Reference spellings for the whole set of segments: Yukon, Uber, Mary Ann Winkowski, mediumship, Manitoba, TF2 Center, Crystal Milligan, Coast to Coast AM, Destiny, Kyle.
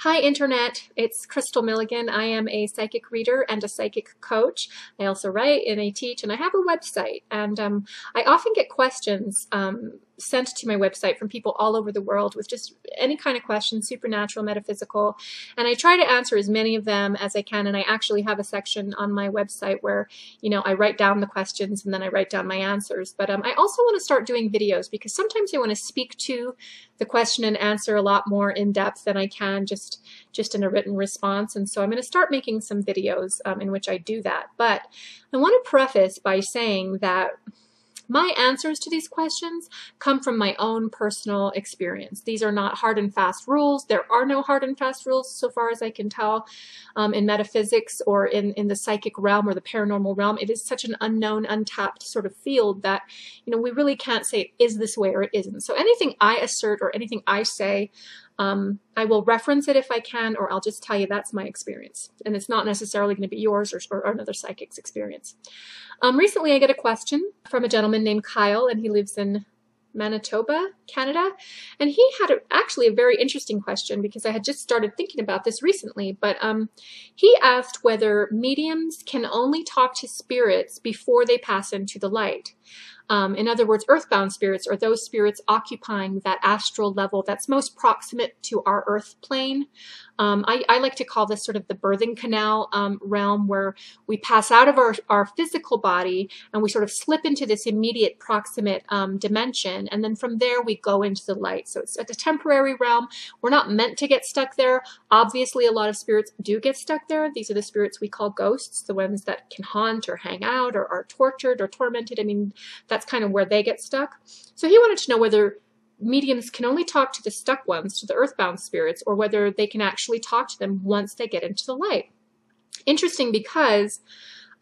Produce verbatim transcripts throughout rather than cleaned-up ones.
Hi, Internet. It's Crystal Milligan. I am a psychic reader and a psychic coach. I also write and I teach, and I have a website. And um, I often get questions um, sent to my website from people all over the world with just any kind of questions, supernatural, metaphysical. And I try to answer as many of them as I can. And I actually have a section on my website where, you know, I write down the questions and then I write down my answers. But um, I also want to start doing videos because sometimes I want to speak to the question and answer a lot more in depth than I can just, just in a written response. And so I'm going to start making some videos um, in which I do that. But I want to preface by saying that my answers to these questions come from my own personal experience. These are not hard and fast rules. There are no hard and fast rules, so far as I can tell, um, in metaphysics or in, in the psychic realm or the paranormal realm. It is such an unknown, untapped sort of field that, you know, we really can't say it is this way or it isn't. So anything I assert or anything I say, Um, I will reference it if I can, or I'll just tell you that's my experience. And it's not necessarily going to be yours or, or another psychic's experience. Um, recently, I got a question from a gentleman named Kyle, and he lives in Manitoba, Canada. And he had a, actually a very interesting question because I had just started thinking about this recently. But um, he asked whether mediums can only talk to spirits before they pass into the light. Um, in other words, earthbound spirits are those spirits occupying that astral level that's most proximate to our earth plane. Um, I, I like to call this sort of the birthing canal um, realm, where we pass out of our, our physical body and we sort of slip into this immediate proximate um, dimension. And then from there, we go into the light. So it's a temporary realm. We're not meant to get stuck there. Obviously, a lot of spirits do get stuck there. These are the spirits we call ghosts, the ones that can haunt or hang out or are tortured or tormented. I mean, that's kind of where they get stuck. So he wanted to know whether mediums can only talk to the stuck ones, to the earthbound spirits, or whether they can actually talk to them once they get into the light. Interesting, because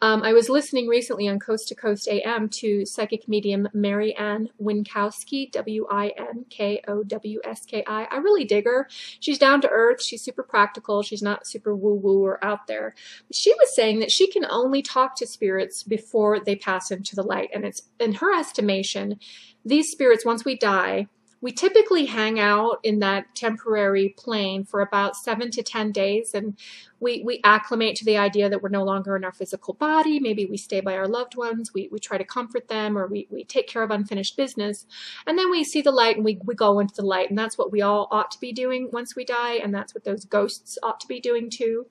um, I was listening recently on Coast to Coast A M to psychic medium Mary Ann Winkowski, W I N K O W S K I. I really dig her. She's down to earth. She's super practical. She's not super woo-woo or out there. But she was saying that she can only talk to spirits before they pass into the light. And it's, in her estimation, these spirits, once we die, we typically hang out in that temporary plane for about seven to ten days, and we, we acclimate to the idea that we're no longer in our physical body. Maybe we stay by our loved ones, we, we try to comfort them, or we, we take care of unfinished business. And then we see the light and we, we go into the light, and that's what we all ought to be doing once we die, and that's what those ghosts ought to be doing too.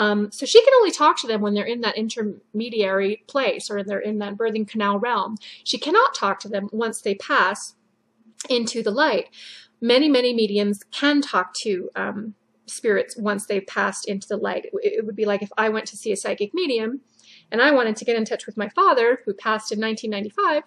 Um, so she can only talk to them when they're in that intermediary place, or they're in that birthing canal realm. She cannot talk to them once they pass into the light. Many, many mediums can talk to um, spirits once they've passed into the light. It, it would be like if I went to see a psychic medium and I wanted to get in touch with my father, who passed in nineteen ninety-five.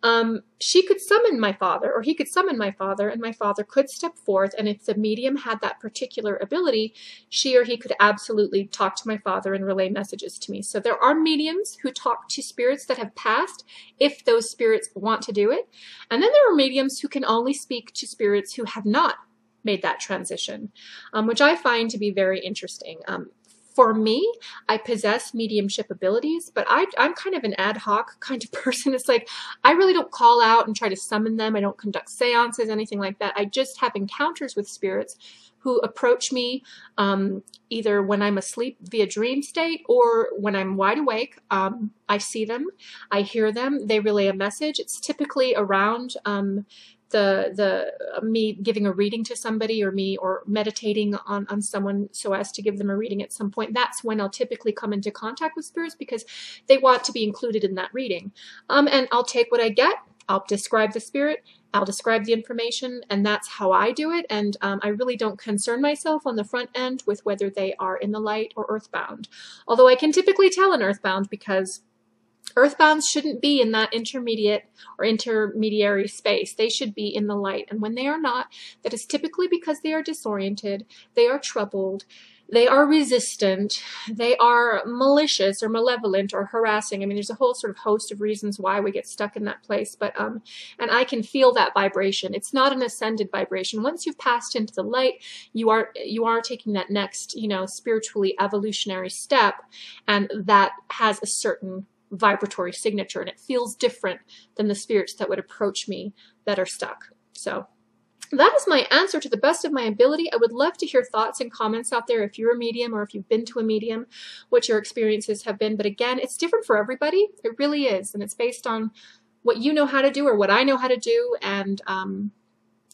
Um, she could summon my father, or he could summon my father, and my father could step forth. And if the medium had that particular ability, she or he could absolutely talk to my father and relay messages to me. So there are mediums who talk to spirits that have passed, if those spirits want to do it. And then there are mediums who can only speak to spirits who have not made that transition, um, which I find to be very interesting. Um, For me, I possess mediumship abilities, but I, I'm kind of an ad hoc kind of person. It's like, I really don't call out and try to summon them. I don't conduct seances, anything like that. I just have encounters with spirits who approach me um, either when I'm asleep via dream state or when I'm wide awake. Um, I see them. I hear them. They relay a message. It's typically around um, the the uh, me giving a reading to somebody, or me or meditating on, on someone so as to give them a reading at some point. That's when I'll typically come into contact with spirits, because they want to be included in that reading. Um, and I'll take what I get. I'll describe the spirit. I'll describe the information, and that's how I do it. And um, I really don't concern myself on the front end with whether they are in the light or earthbound. Although I can typically tell an earthbound, because earthbounds shouldn't be in that intermediate or intermediary space. They should be in the light. And when they are not, that is typically because they are disoriented, they are troubled, they are resistant, they are malicious or malevolent or harassing. I mean, there's a whole sort of host of reasons why we get stuck in that place. But um, and I can feel that vibration. It's not an ascended vibration. Once you've passed into the light, you are you are taking that next, you know, spiritually evolutionary step, and that has a certain vibratory signature, and it feels different than the spirits that would approach me that are stuck. So That is my answer to the best of my ability. I would love to hear thoughts and comments out there if you're a medium or if you've been to a medium, what your experiences have been. But again, it's different for everybody. It really is. And it's based on what you know how to do or what I know how to do. And, um,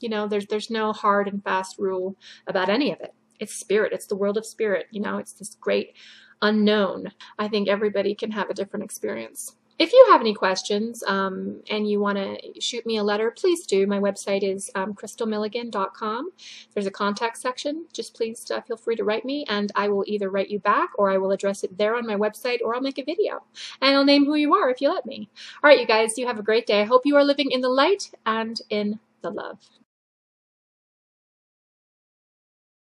you know, there's, there's no hard and fast rule about any of it. It's spirit. It's the world of spirit. You know, it's this great unknown. I think everybody can have a different experience. If you have any questions um, and you want to shoot me a letter, please do. My website is um, crystal milligan dot com. There's a contact section. Just please uh, feel free to write me, and I will either write you back or I will address it there on my website, or I'll make a video and I'll name who you are if you let me. All right, you guys, you have a great day. I hope you are living in the light and in the love.